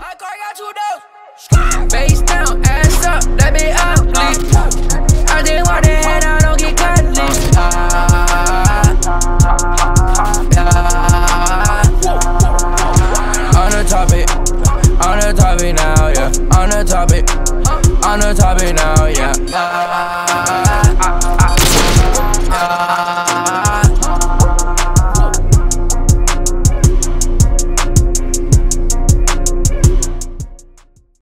I got you those. Face down, ass up, let me out, please. I didn't want it and I don't get cut, please. On the topic, on the topic now, yeah. On the topic, on the topic now, yeah.